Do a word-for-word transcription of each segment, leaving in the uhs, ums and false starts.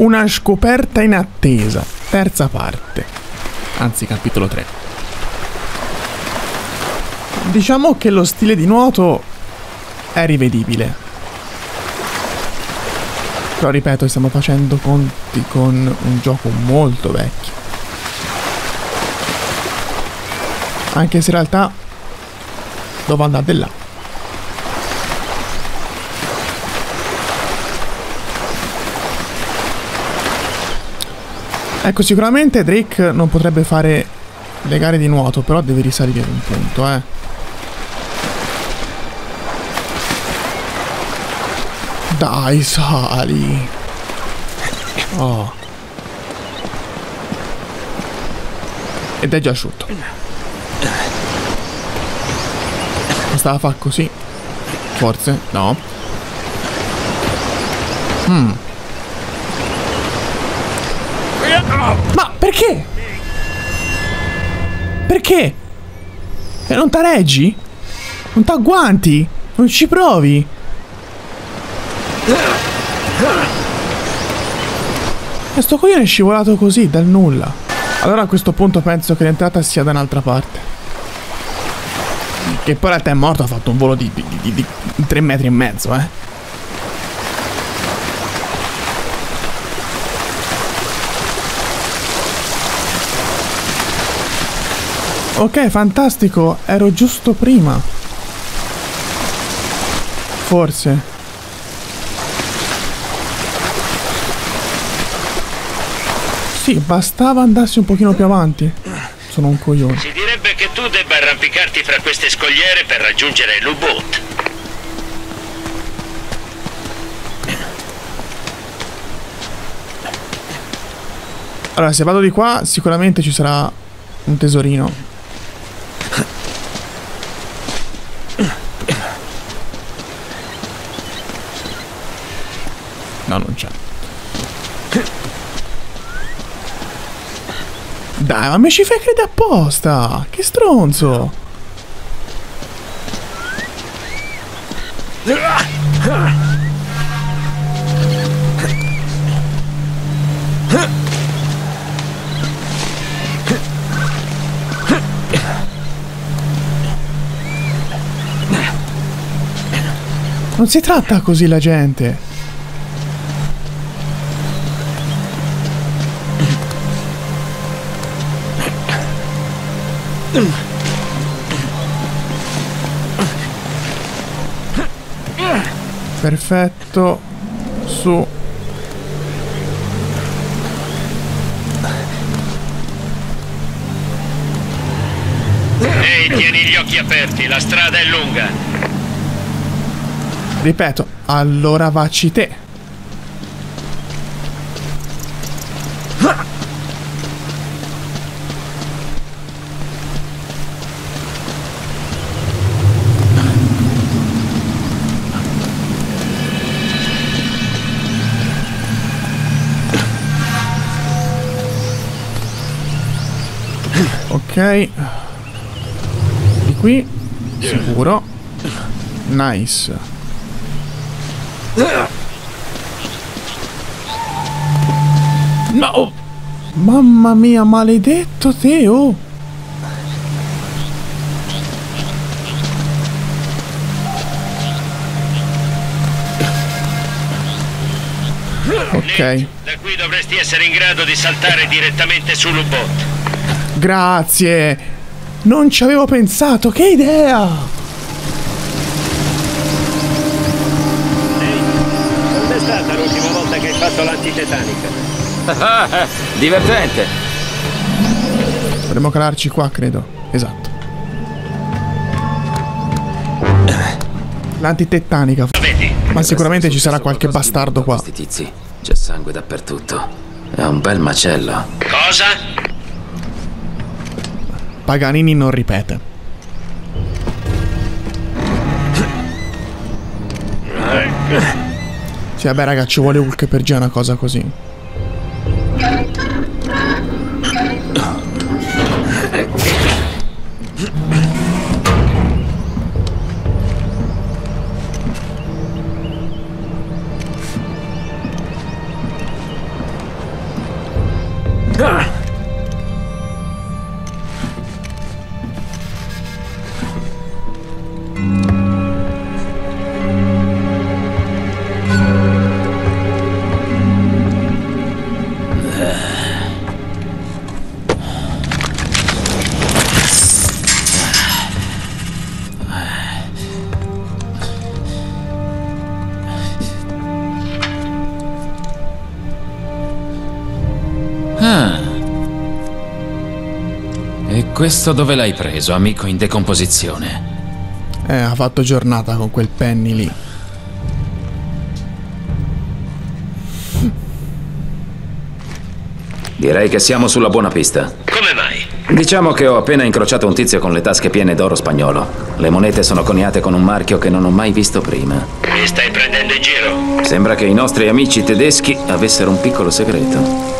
Una scoperta in attesa, terza parte, anzi capitolo tre. Diciamo che lo stile di nuoto è rivedibile, però ripeto, stiamo facendo conti con un gioco molto vecchio, anche se in realtà dovevo andare là. Ecco, sicuramente Drake non potrebbe fare le gare di nuoto, però deve risalire un punto, eh. Dai, sali. Oh. Ed è già asciutto. Bastava far così. Forse, no. Hmm. Ma perché? Perché? E non t'areggi? Non t'agguanti? Non ci provi? E sto coglione è scivolato così, dal nulla. Allora a questo punto penso che l'entrata sia da un'altra parte. Che poi in realtà è morto, ha fatto un volo di, di, di, di, di tre metri e mezzo, eh. Ok, fantastico, ero giusto prima. Forse. Sì, bastava andarsi un pochino più avanti. Sono un coglione. Si direbbe che tu debba arrampicarti fra queste scogliere per raggiungere l'U-Boat. Allora, se vado di qua, sicuramente ci sarà un tesorino. No, non c'è. Dai, ma mi ci fai credere apposta. Che stronzo. Non si tratta così la gente. Perfetto. Su. Ehi, tieni gli occhi aperti, la strada è lunga. Ripeto, allora vacci te. Ok, di qui, sicuro. Nice. No! Mamma mia, maledetto te, oh! Ok. Da qui dovresti essere in grado di saltare direttamente sull'U-Boat. Grazie, non ci avevo pensato, che idea! Ehi, quando è stata l'ultima volta che hai fatto l'antitetanica? Divertente! Potremmo calarci qua, credo, esatto. L'antitetanica. Ma sicuramente ci sarà qualche bastardo qua. Questi tizi, c'è sangue dappertutto, è un bel macello. Cosa? Paganini non ripete. Sì, vabbè raga, ci vuole Hulk per già una cosa così. Questo dove l'hai preso, amico in decomposizione? Eh, ha fatto giornata con quel penny lì. Direi che siamo sulla buona pista. Come mai? Diciamo che ho appena incrociato un tizio con le tasche piene d'oro spagnolo. Le monete sono coniate con un marchio che non ho mai visto prima. Mi stai prendendo in giro? Sembra che i nostri amici tedeschi avessero un piccolo segreto.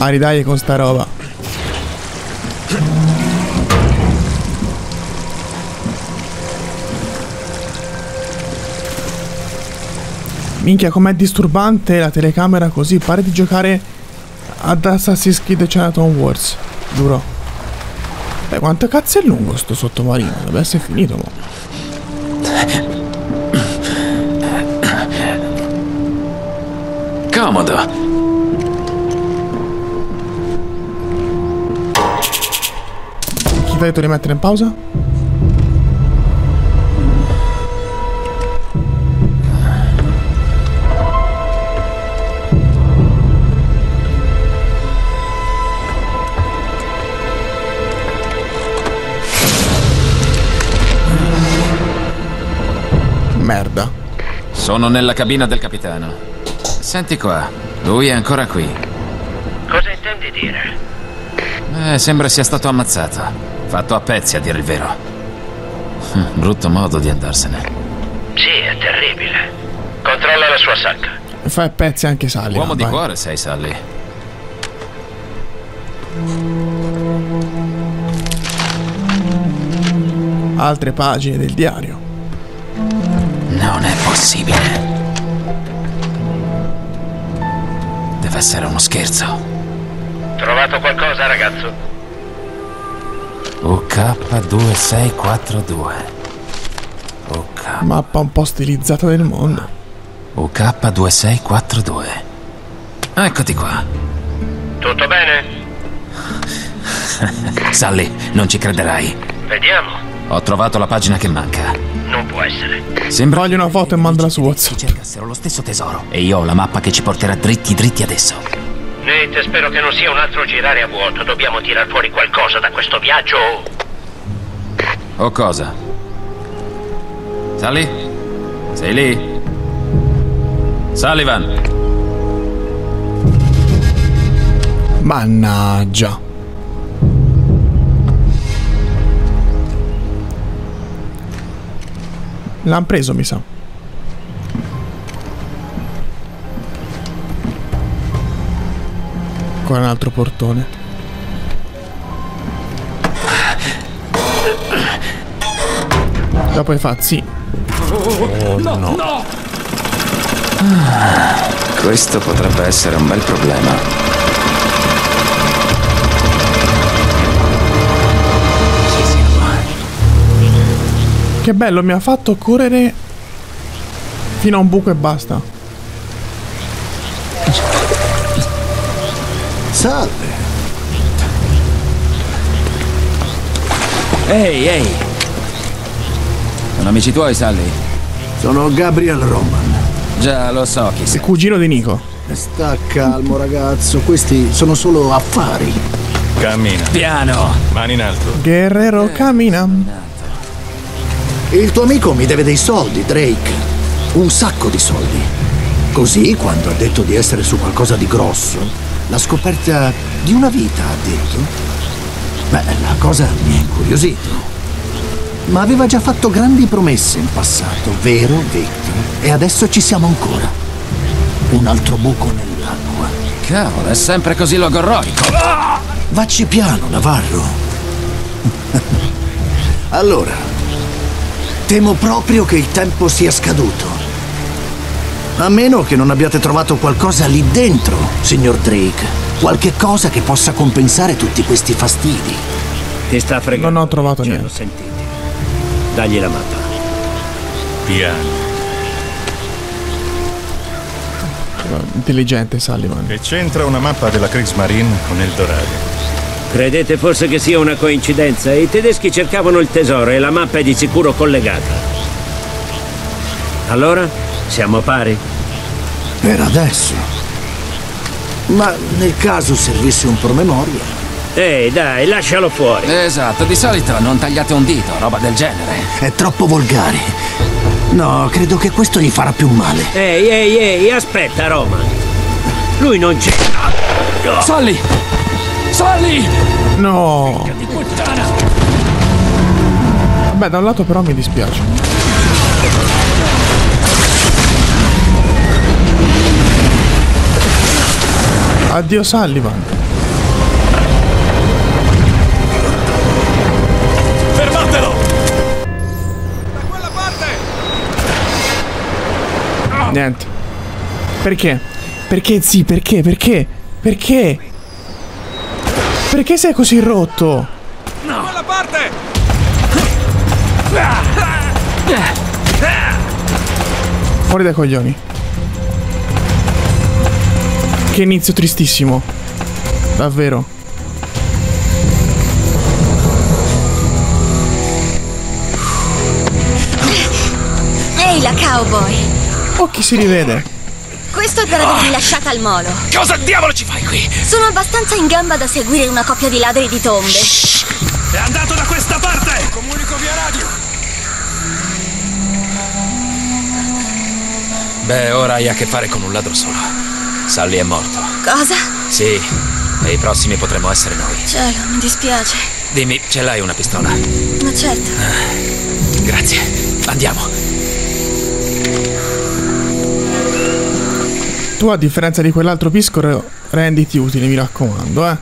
A ridagli con sta roba. Minchia, com'è disturbante la telecamera così. Pare di giocare ad Assassin's Creed Chinatown Wars. Giuro. Beh, quanto cazzo è lungo sto sottomarino. Deve essere finito, mo. Comodo. Ti ho detto di mettere in pausa? Merda. Sono nella cabina del capitano. Senti qua, lui è ancora qui. Cosa intendi dire? Eh, sembra sia stato ammazzato. Fatto a pezzi, a dire il vero. Brutto modo di andarsene. Sì, è terribile. Controlla la sua sacca. Fai a pezzi anche Sully. Uomo di cuore sei, Sully. Altre pagine del diario. Non è possibile. Deve essere uno scherzo. Trovato qualcosa, ragazzo? U K ventisei quarantadue. U K. Mappa un po' stilizzata del mondo. U K ventisei quarantadue. Eccoti qua. Tutto bene? Sully, non ci crederai. Vediamo. Ho trovato la pagina che manca. Non può essere. Sembra. Voglio una foto e mandala su WhatsApp. Cercassero lo stesso tesoro. E io ho la mappa che ci porterà dritti dritti adesso. Nate, spero che non sia un altro girare a vuoto. Dobbiamo tirar fuori qualcosa da questo viaggio. O cosa? Sully? Sei lì? Sullivan? Mannaggia. L'han preso, mi sa. Ancora un altro portone. Dopo i fazzi. Oh no, no. no. Ah, questo potrebbe essere un bel problema. Ci siamo. Che bello, mi ha fatto correre fino a un buco e basta. Salve. Ehi, ehi. Sono amici tuoi, Sully? Sono Gabriel Roman. Già, lo so chi sei. Il cugino di Nico. Sta calmo, ragazzo. Questi sono solo affari. Cammina. Piano. Mani in alto. Guerrero, cammina. Il tuo amico mi deve dei soldi, Drake. Un sacco di soldi. Così, quando ha detto di essere su qualcosa di grosso... La scoperta di una vita, ha detto. Beh, la cosa mi ha incuriosito. Ma aveva già fatto grandi promesse in passato, vero, vecchio? E adesso ci siamo ancora. Un altro buco nell'acqua. Cavolo, è sempre così logorroico. Ah! Vacci piano, Navarro. Allora, temo proprio che il tempo sia scaduto. A meno che non abbiate trovato qualcosa lì dentro, signor Drake. Qualche cosa che possa compensare tutti questi fastidi. Ti sta fregando. Non ho trovato niente. Lo sentite. Dagli la mappa. Piano. Intelligente, Sullivan. E c'entra una mappa della Kriegsmarine con Eldorado. Credete forse che sia una coincidenza? I tedeschi cercavano il tesoro e la mappa è di sicuro collegata. Allora? Siamo pari? Per adesso. Ma nel caso servisse un promemoria. Ehi, dai, lascialo fuori. Esatto, di solito non tagliate un dito, roba del genere. È troppo volgare. No, credo che questo gli farà più male. Ehi, ehi, ehi, aspetta, Roman. Lui non c'è. No. Sully! Sully! No! Figlia di puttana! Vabbè, da un lato però mi dispiace. Addio Sullivan. Fermatelo! Da quella parte! Niente. Perché? Perché sì, perché? Perché? Perché? Perché sei così rotto? No. Da quella parte! Fuori dai coglioni. Che inizio tristissimo. Davvero. Ehi, la cowboy. Oh, chi si rivede? Questo è per avermi lasciata al molo. Cosa diavolo ci fai qui? Sono abbastanza in gamba da seguire una coppia di ladri di tombe. Shh. È andato da questa parte. Comunico via radio. Beh, ora hai a che fare con un ladro solo. Sully è morto. Cosa? Sì, e i prossimi potremmo essere noi. Cielo, mi dispiace. Dimmi, ce l'hai una pistola? Ma certo. Ah, grazie, andiamo. Tu, a differenza di quell'altro piscolo, renditi utile, mi raccomando, eh.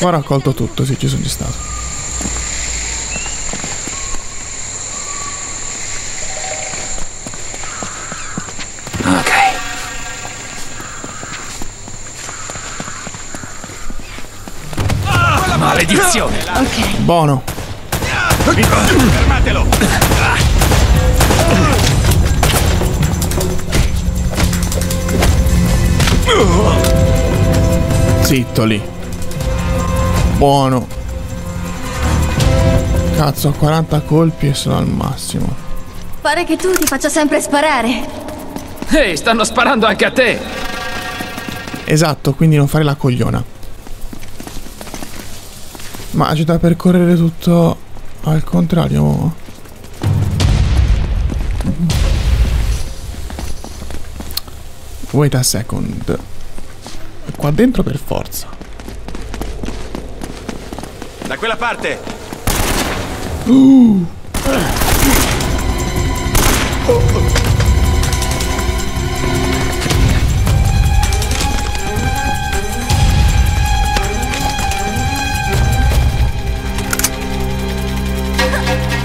Ho raccolto tutto, sì, ci sono stato. Ok. Buono. Fermatelo. Zitto lì. Buono. Cazzo, ho quaranta colpi e sono al massimo. Pare che tu ti faccia sempre sparare. Ehi, stanno sparando anche a te. Esatto, quindi non fare la cogliona. Ma c'è da percorrere tutto al contrario. Wait a second. Qua dentro per forza. Da quella parte. Uh.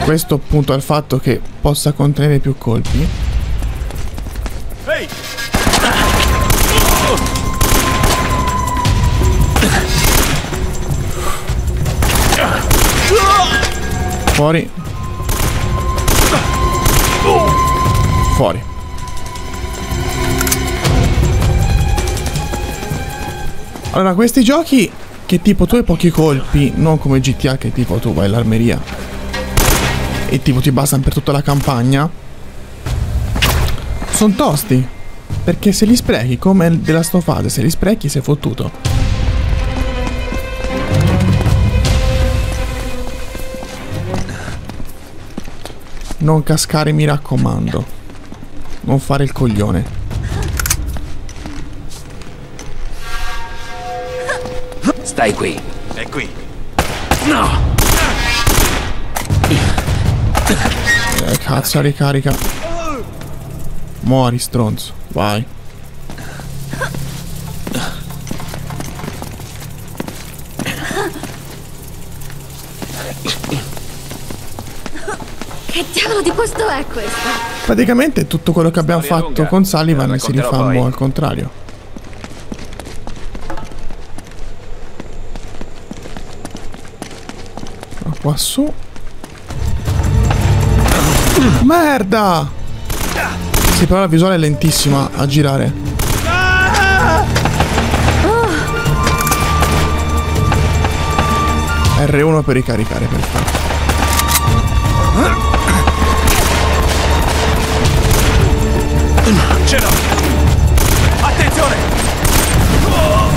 Questo appunto al fatto che possa contenere più colpi. Ehi! Fuori. Fuori. Allora, questi giochi che tipo tu hai pochi colpi, non come G T A che tipo tu vai all'armeria e tipo ti bastano per tutta la campagna, sono tosti, perché se li sprechi, come della sto fase, se li sprechi sei fottuto. Non cascare, mi raccomando. Non fare il coglione. Stai qui. È qui. No. Eh, cazzo, ricarica. Muori, stronzo. Vai. Che diavolo di posto è questo? Praticamente tutto quello che abbiamo Storia fatto lunga. con Sullivan eh, si rifammo poi. al contrario. Ma qua su. Merda! Sì, però la visuale è lentissima a girare. R uno per ricaricare, perfetto. Ce l'ho! Attenzione! Oh!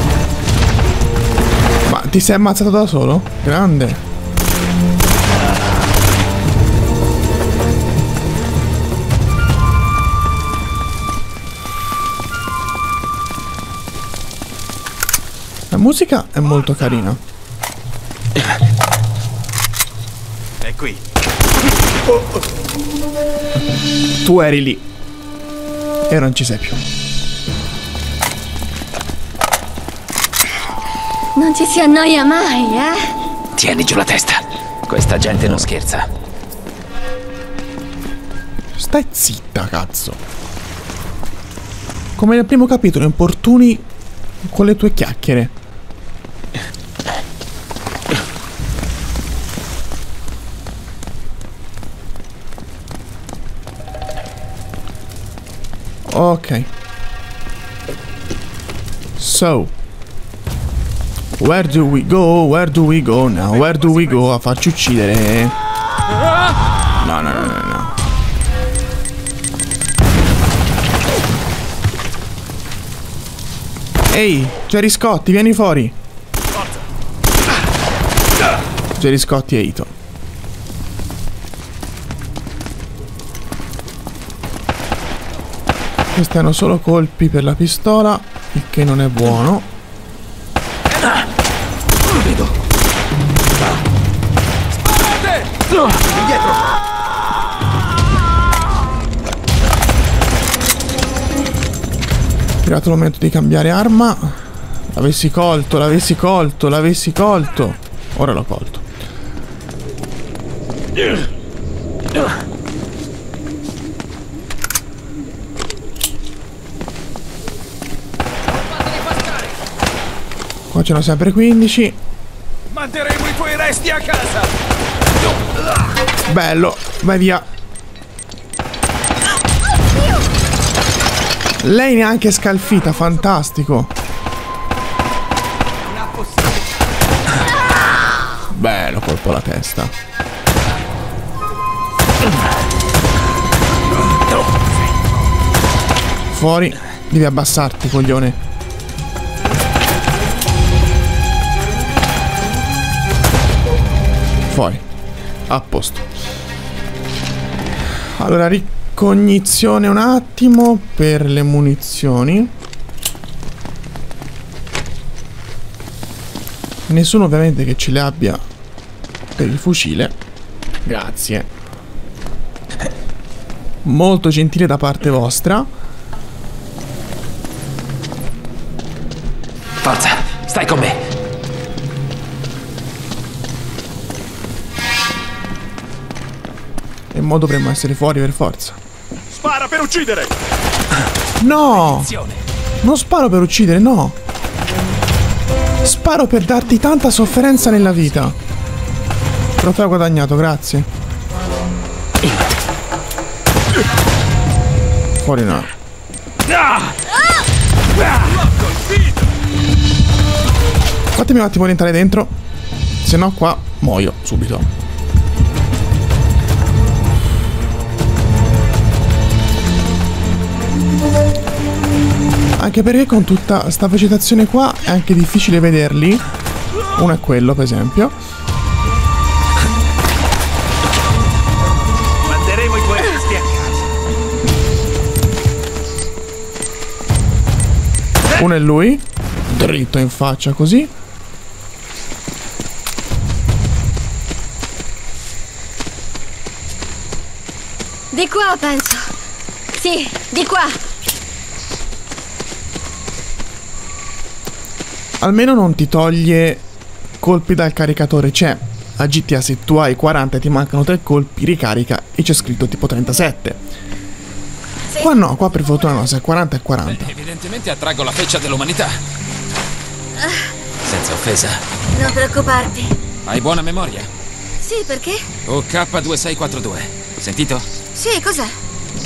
Ma ti sei ammazzato da solo? Grande! La musica è molto carina. È qui. Oh, oh. Tu eri lì. E non ci sei più. Non ci si annoia mai, eh? Tieni giù la testa. Questa gente non scherza. Stai zitta, cazzo. Come nel primo capitolo, importuni con le tue chiacchiere. Okay. So, where do we go? Where do we go now? Where do we go? A farci uccidere? No, no, no, no, no. Ehi, Jerry Scotti, vieni fuori. Jerry Scotti e Ito. Questi hanno solo colpi per la pistola, il che non è buono. Non vedo. Sparate! Indietro! È arrivato il momento di cambiare arma. L'avessi colto, l'avessi colto, l'avessi colto. Ora l'ho colto. C'erano sempre quindici. Manteremo i tuoi resti a casa. Bello, vai via. Lei neanche scalfita, fantastico. Bello, colpo alla testa. Fuori, devi abbassarti, coglione. Fuori. A posto. Allora, ricognizione un attimo per le munizioni. Nessuno ovviamente che ce le abbia per il fucile. Grazie. Molto gentile da parte vostra. Forza, stai con me. Mo dovremmo essere fuori per forza. Spara per uccidere. No! Non sparo per uccidere, no. Sparo per darti tanta sofferenza nella vita. Trofeo guadagnato, grazie. Fuori no. Fatemi un attimo rientrare dentro, se no qua muoio subito. Anche perché con tutta sta vegetazione qua è anche difficile vederli. Uno è quello, per esempio. Manderemo i tuoi resti a casa. Uno è lui, dritto in faccia così. Di qua, penso. Sì, di qua. Almeno non ti toglie colpi dal caricatore. C'è a G T A, se tu hai quaranta e ti mancano tre colpi, ricarica e c'è scritto tipo trentasette. Qua no, qua per fortuna no, se è quaranta e quaranta. Beh, evidentemente attraggo la feccia dell'umanità. Senza offesa. Non preoccuparti. Hai buona memoria? Sì, perché? O K due sei quattro due. Sentito? Sì, cos'è?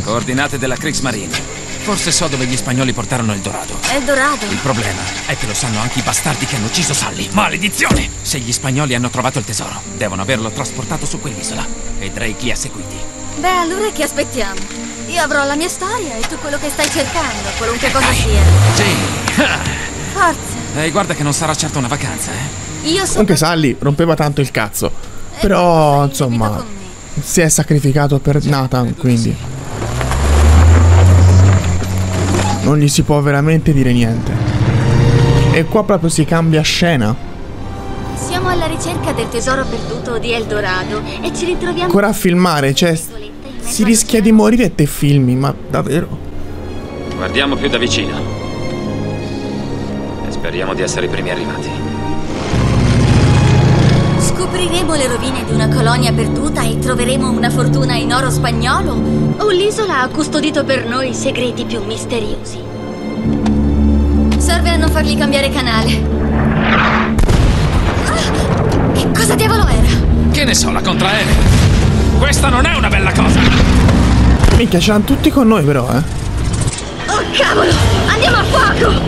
Coordinate della Kriegsmarine. Forse so dove gli spagnoli portarono Eldorado. Eldorado? Il problema è che lo sanno anche i bastardi che hanno ucciso Sully. Maledizione! Se gli spagnoli hanno trovato il tesoro, devono averlo trasportato su quell'isola. E Drake li ha seguiti. Beh, allora che aspettiamo? Io avrò la mia storia e tu quello che stai cercando, qualunque cosa sia. Sì. Forza. Ehi, guarda che non sarà certo una vacanza, eh. Io so. Anche Sally rompeva tanto il cazzo. Però, insomma, si è sacrificato per Nathan, quindi non gli si può veramente dire niente. E qua proprio si cambia scena. Siamo alla ricerca del tesoro perduto di Eldorado e ci ritroviamo ancora a filmare, cioè si rischia di morire e te filmi, ma davvero? Guardiamo più da vicino e speriamo di essere i primi arrivati. Scopriremo le rovine di una colonia perduta e troveremo una fortuna in oro spagnolo o l'isola ha custodito per noi i segreti più misteriosi. Serve a non fargli cambiare canale. Ah, che cosa diavolo era? Che ne so, la contraerea. Questa non è una bella cosa. Minchia, ce l'hanno tutti con noi però, eh. Oh cavolo, andiamo a fuoco!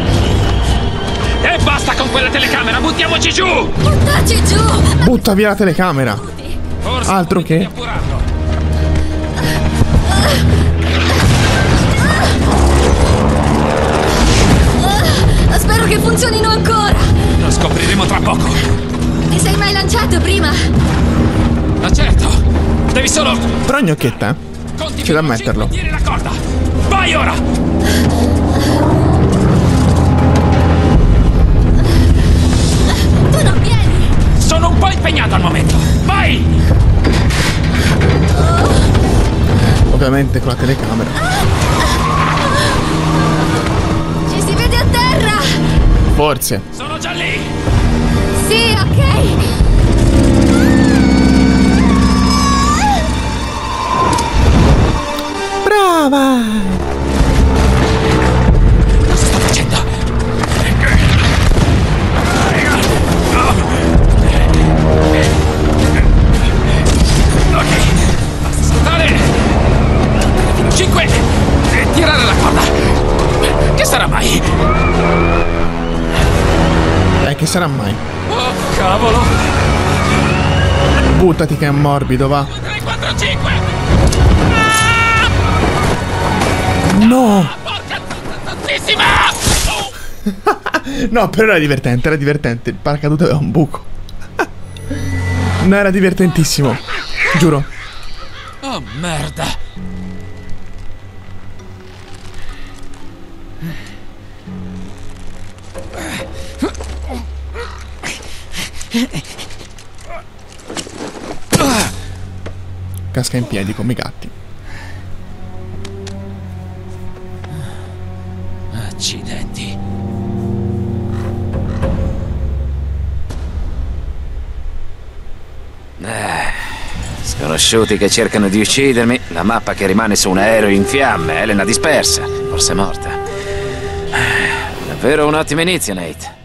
E basta con quella telecamera, buttiamoci giù! Buttaci giù! Butta via la telecamera! Forse altro che... Spero che funzionino ancora! Lo scopriremo tra poco! Ti sei mai lanciato prima? Ma certo! Devi solo... Però gnocchetta, eh? C'è da metterlo! La corda. Vai ora! Sono un po' impegnato al momento. Vai! Ovviamente con la telecamera. Ci si vede a terra! Forse. Sono già lì! Sì, ok! Brava! Cosa sto facendo? cinque e tirare la corda. Che sarà mai? Eh, che sarà mai? Oh, cavolo. Buttati che è morbido, va. tre, quattro, cinque. Ah! No! Ah, porca tantissima! No, però era divertente, era divertente. Il paracadute aveva un buco. No, era divertentissimo. Giuro. Oh, merda. Casca in piedi come i gatti. Accidenti. Eh, sconosciuti che cercano di uccidermi. La mappa che rimane su un aereo in fiamme. Elena dispersa, forse morta. Davvero un ottimo inizio, Nate.